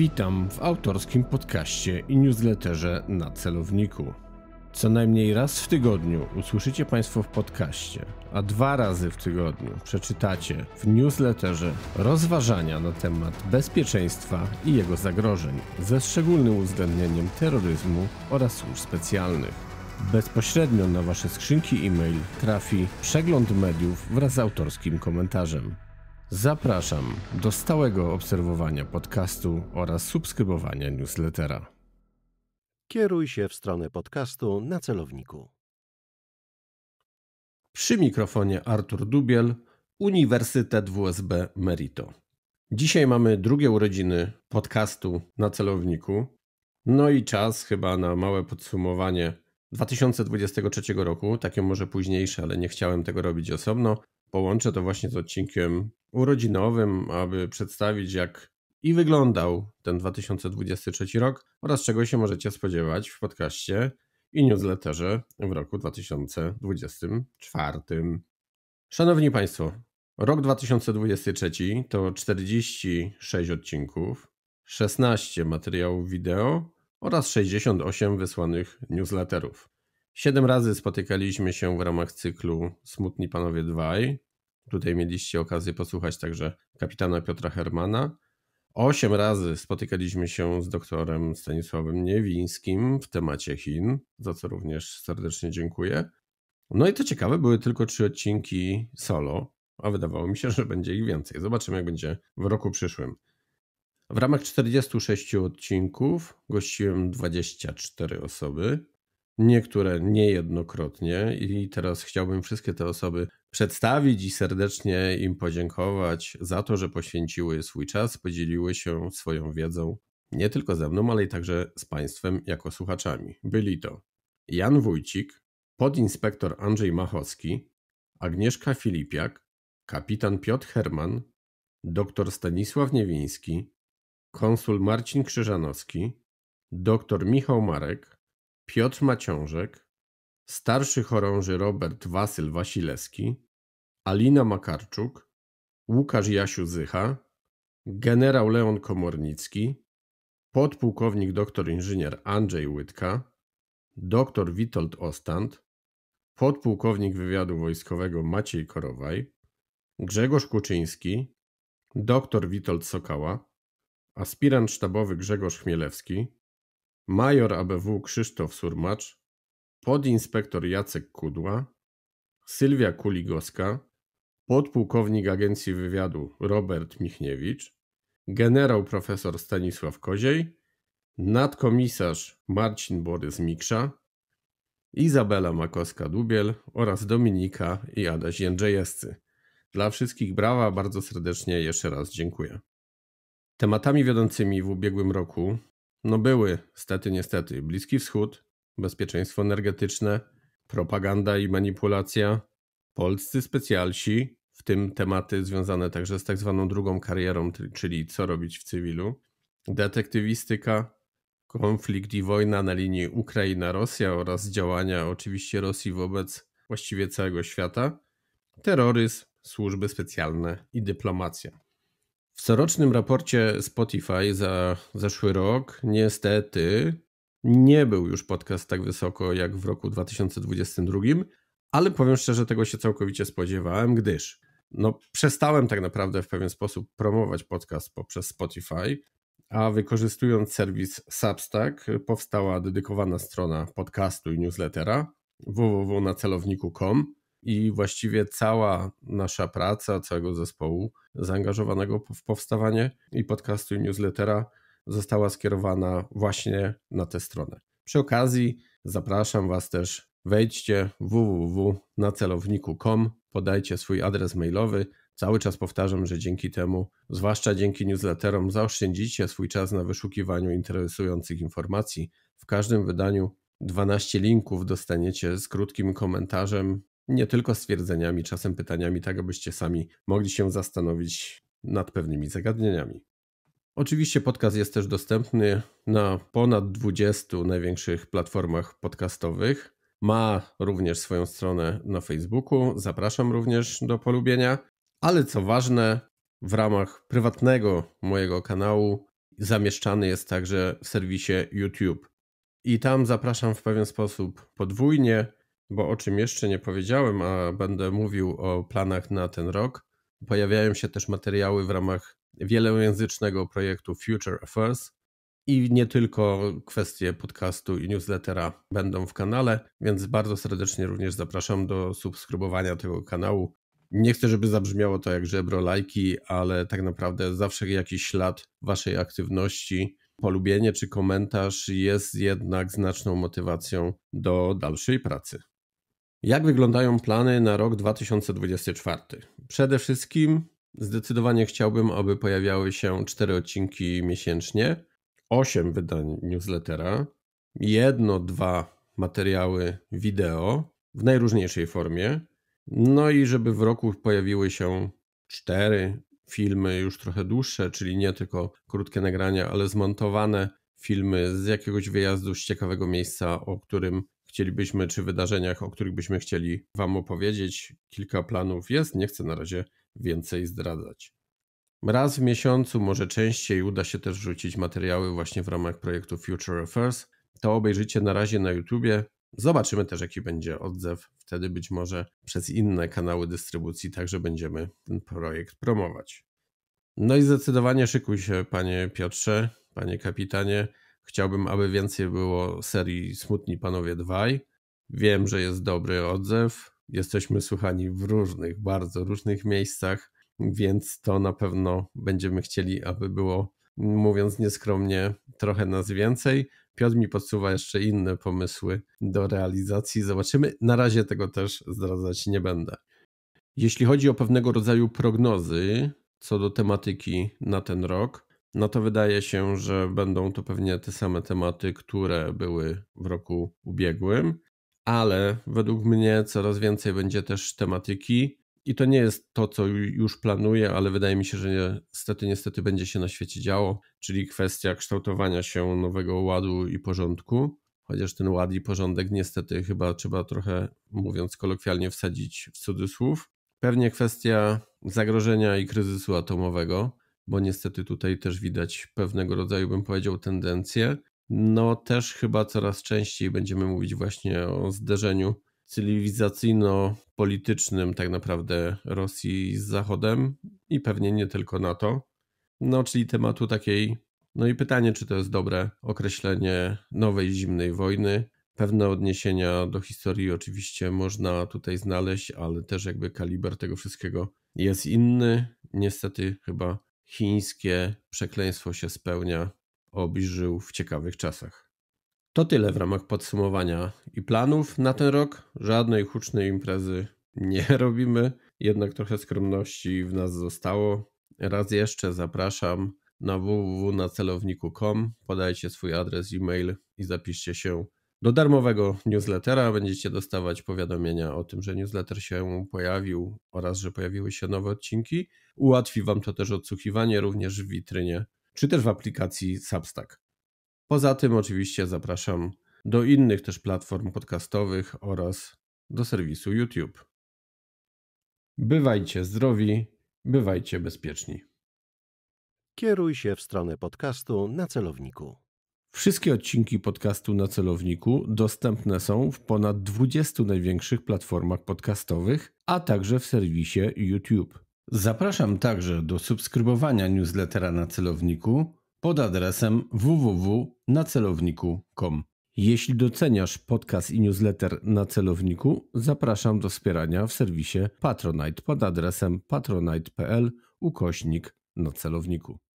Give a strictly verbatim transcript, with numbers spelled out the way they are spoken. Witam w autorskim podcaście i newsletterze Na Celowniku. Co najmniej raz w tygodniu usłyszycie Państwo w podcaście, a dwa razy w tygodniu przeczytacie w newsletterze rozważania na temat bezpieczeństwa i jego zagrożeń, ze szczególnym uwzględnieniem terroryzmu oraz służb specjalnych. Bezpośrednio na Wasze skrzynki e-mail trafi przegląd mediów wraz z autorskim komentarzem. Zapraszam do stałego obserwowania podcastu oraz subskrybowania newslettera. Kieruj się w stronę podcastu Na Celowniku. Przy mikrofonie Artur Dubiel, Uniwersytet W S B Merito. Dzisiaj mamy drugie urodziny podcastu Na Celowniku. No i czas chyba na małe podsumowanie dwa tysiące dwudziestego trzeciego roku, takie może późniejsze, ale nie chciałem tego robić osobno. Połączę to właśnie z odcinkiem urodzinowym, aby przedstawić, jak i wyglądał ten dwa tysiące dwudziesty trzeci rok oraz czego się możecie spodziewać w podcaście i newsletterze w roku dwa tysiące dwudziestym czwartym. Szanowni Państwo, rok dwa tysiące dwudziesty trzeci to czterdzieści sześć odcinków, szesnaście materiałów wideo oraz sześćdziesiąt osiem wysłanych newsletterów. Siedem razy spotykaliśmy się w ramach cyklu Smutni Panowie Dwaj. Tutaj mieliście okazję posłuchać także kapitana Piotra Hermana. Osiem razy spotykaliśmy się z doktorem Stanisławem Niewińskim w temacie Chin, za co również serdecznie dziękuję. No i to ciekawe, były tylko trzy odcinki solo, a wydawało mi się, że będzie ich więcej. Zobaczymy, jak będzie w roku przyszłym. W ramach czterdziestu sześciu odcinków gościłem dwadzieścia cztery osoby, niektóre niejednokrotnie, i teraz chciałbym wszystkie te osoby przedstawić i serdecznie im podziękować za to, że poświęciły swój czas, podzieliły się swoją wiedzą nie tylko ze mną, ale i także z Państwem jako słuchaczami. Byli to Jan Wójcik, podinspektor Andrzej Machowski, Agnieszka Filipiak, kapitan Piotr Herman, dr Stanisław Niewiński, konsul Marcin Krzyżanowski, dr Michał Marek, Piotr Maciążek, starszy chorąży Robert Wasyl Wasilewski, Alina Makarczuk, Łukasz Jasiu Zycha, generał Leon Komornicki, podpułkownik dr inżynier Andrzej Łydka, dr Witold Ostand, podpułkownik wywiadu wojskowego Maciej Korowaj, Grzegorz Kuczyński, dr Witold Sokała, aspirant sztabowy Grzegorz Chmielewski, major A B W Krzysztof Surmacz, podinspektor Jacek Kudła, Sylwia Kuligowska, podpułkownik Agencji Wywiadu Robert Michniewicz, generał profesor Stanisław Koziej, nadkomisarz Marcin Borys Miksza, Izabela Makowska-Dubiel oraz Dominika i Adaś Jędrzejewcy. Dla wszystkich brawa, bardzo serdecznie jeszcze raz dziękuję. Tematami wiodącymi w ubiegłym roku no były, stety niestety, Bliski Wschód, bezpieczeństwo energetyczne, propaganda i manipulacja, polscy specjalsi, w tym tematy związane także z tak zwaną drugą karierą, czyli co robić w cywilu, detektywistyka, konflikt i wojna na linii Ukraina-Rosja oraz działania oczywiście Rosji wobec właściwie całego świata, terroryzm, służby specjalne i dyplomacja. W corocznym raporcie Spotify za zeszły rok niestety nie był już podcast tak wysoko jak w roku dwa tysiące dwudziestym drugim, ale powiem szczerze, tego się całkowicie spodziewałem, gdyż no, przestałem tak naprawdę w pewien sposób promować podcast poprzez Spotify, a wykorzystując serwis Substack powstała dedykowana strona podcastu i newslettera w w w kropka nacelowniku kropka com. I właściwie cała nasza praca, całego zespołu zaangażowanego w powstawanie i podcastu i newslettera została skierowana właśnie na tę stronę. Przy okazji zapraszam Was też, wejdźcie w w w kropka nacelowniku kropka com, podajcie swój adres mailowy. Cały czas powtarzam, że dzięki temu, zwłaszcza dzięki newsletterom, zaoszczędzicie swój czas na wyszukiwaniu interesujących informacji. W każdym wydaniu dwanaście linków dostaniecie z krótkim komentarzem, nie tylko stwierdzeniami, czasem pytaniami, tak abyście sami mogli się zastanowić nad pewnymi zagadnieniami. Oczywiście podcast jest też dostępny na ponad dwudziestu największych platformach podcastowych. Ma również swoją stronę na Facebooku. Zapraszam również do polubienia. Ale co ważne, w ramach prywatnego mojego kanału zamieszczany jest także w serwisie YouTube. I tam zapraszam w pewien sposób podwójnie, bo o czym jeszcze nie powiedziałem, a będę mówił o planach na ten rok. Pojawiają się też materiały w ramach wielojęzycznego projektu Future Affairs i nie tylko kwestie podcastu i newslettera będą w kanale, więc bardzo serdecznie również zapraszam do subskrybowania tego kanału. Nie chcę, żeby zabrzmiało to jak żebro, lajki, ale tak naprawdę zawsze jakiś ślad waszej aktywności, polubienie czy komentarz jest jednak znaczną motywacją do dalszej pracy. Jak wyglądają plany na rok dwa tysiące dwudziesty czwarty? Przede wszystkim zdecydowanie chciałbym, aby pojawiały się cztery odcinki miesięcznie, osiem wydań newslettera, jedno, dwa materiały wideo w najróżniejszej formie, no i żeby w roku pojawiły się cztery filmy już trochę dłuższe, czyli nie tylko krótkie nagrania, ale zmontowane filmy z jakiegoś wyjazdu, z ciekawego miejsca, o którym chcielibyśmy, czy wydarzeniach, o których byśmy chcieli wam opowiedzieć. Kilka planów jest, nie chcę na razie więcej zdradzać. Raz w miesiącu, może częściej, uda się też wrzucić materiały właśnie w ramach projektu Future Affairs. To obejrzycie na razie na YouTubie. Zobaczymy też, jaki będzie odzew. Wtedy być może przez inne kanały dystrybucji także będziemy ten projekt promować. No i zdecydowanie szykuj się, panie Piotrze, panie kapitanie. Chciałbym, aby więcej było serii Smutni Panowie Dwaj. Wiem, że jest dobry odzew. Jesteśmy słuchani w różnych, bardzo różnych miejscach, więc to na pewno będziemy chcieli, aby było, mówiąc nieskromnie, trochę nas więcej. Piotr mi podsuwa jeszcze inne pomysły do realizacji. Zobaczymy. Na razie tego też zdradzać nie będę. Jeśli chodzi o pewnego rodzaju prognozy co do tematyki na ten rok, no to wydaje się, że będą to pewnie te same tematy, które były w roku ubiegłym, ale według mnie coraz więcej będzie też tematyki i to nie jest to, co już planuję, ale wydaje mi się, że niestety, niestety będzie się na świecie działo, czyli kwestia kształtowania się nowego ładu i porządku, chociaż ten ład i porządek niestety chyba trzeba trochę, mówiąc kolokwialnie, wsadzić w cudzysłów. Pewnie kwestia zagrożenia i kryzysu atomowego, bo niestety tutaj też widać pewnego rodzaju, bym powiedział, tendencję. No też chyba coraz częściej będziemy mówić właśnie o zderzeniu cywilizacyjno-politycznym tak naprawdę Rosji z Zachodem i pewnie nie tylko NATO. No czyli tematu takiej, no i pytanie, czy to jest dobre określenie nowej zimnej wojny. Pewne odniesienia do historii oczywiście można tutaj znaleźć, ale też jakby kaliber tego wszystkiego jest inny. Niestety chyba chińskie przekleństwo się spełnia, obyś żył w ciekawych czasach. To tyle w ramach podsumowania i planów na ten rok. Żadnej hucznej imprezy nie robimy, jednak trochę skromności w nas zostało. Raz jeszcze zapraszam na w w w kropka na celowniku kropka com. Podajcie swój adres e-mail i zapiszcie się do darmowego newslettera. Będziecie dostawać powiadomienia o tym, że newsletter się pojawił oraz że pojawiły się nowe odcinki. Ułatwi wam to też odsłuchiwanie również w witrynie, czy też w aplikacji Substack. Poza tym oczywiście zapraszam do innych też platform podcastowych oraz do serwisu YouTube. Bywajcie zdrowi, bywajcie bezpieczni. Kieruj się w stronę podcastu Na Celowniku. Wszystkie odcinki podcastu Na Celowniku dostępne są w ponad dwudziestu największych platformach podcastowych, a także w serwisie YouTube. Zapraszam także do subskrybowania newslettera Na Celowniku pod adresem w w w kropka na celowniku kropka com. Jeśli doceniasz podcast i newsletter Na Celowniku, zapraszam do wspierania w serwisie Patronite pod adresem patronite kropka pl ukośnik na celowniku.